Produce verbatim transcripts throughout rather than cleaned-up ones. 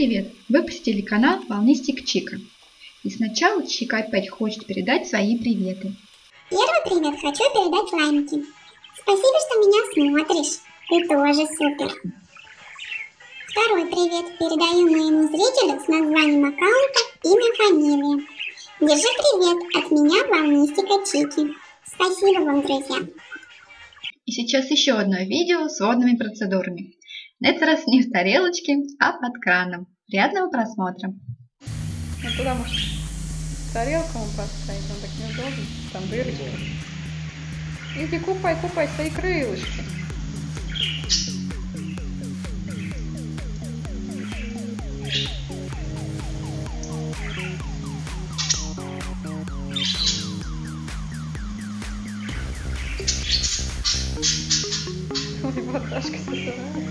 привет! Вы посетили канал Волнистик Чика. И сначала Чика опять хочет передать свои приветы. Первый привет хочу передать Лайнке. Спасибо, что меня смотришь. Ты тоже супер. Второй привет передаю моему зрителю с названием аккаунта, имя, фамилия. Держи привет от меня, Волнистика Чики. Спасибо вам, друзья. И сейчас еще одно видео с водными процедурами. На этот раз не в тарелочке, а под краном. Приятного просмотра! Ну туда может тарелку он поставить, он так неудобно, там дырочка. Иди купай, купай свои крылышки. Ой, баташка сосрала.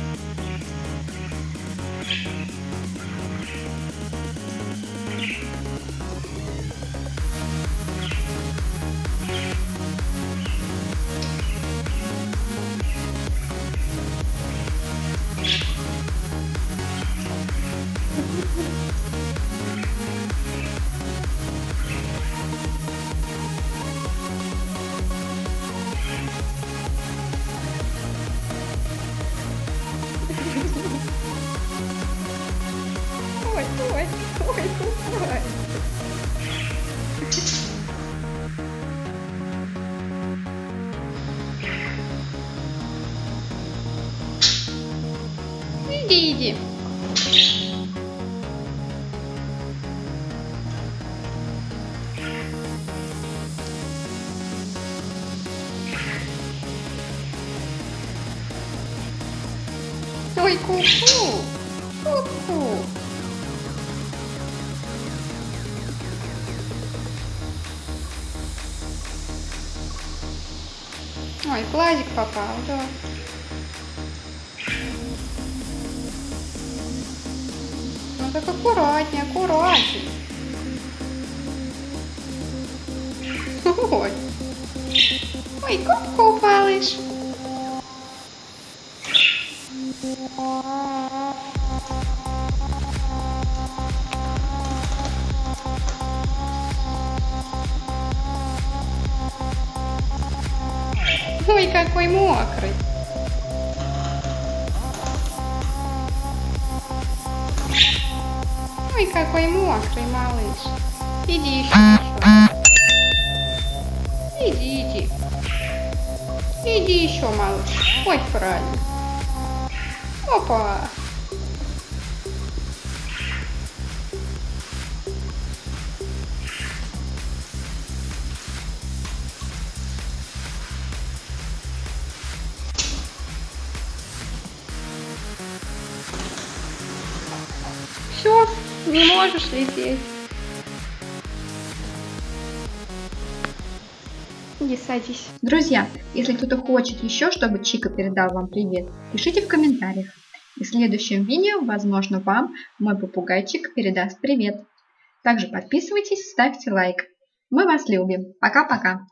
Ой, ой, ой, ой. Иди, иди. Ой, ку-ку, ку-ку. Ой, плазик попал, да. Ну так аккуратнее, аккуратнее. Ой, ой, ку-ку, малыш. Ой, какой мокрый. Ой, какой мокрый, малыш. Иди еще. Иди, иди. Иди еще, малыш. Ой, правильно. Опа. Все, не можешь лететь. Иди, садись. Друзья, если кто-то хочет еще, чтобы Чика передал вам привет, пишите в комментариях. И в следующем видео, возможно, вам мой попугайчик передаст привет. Также подписывайтесь, ставьте лайк. Мы вас любим. Пока-пока.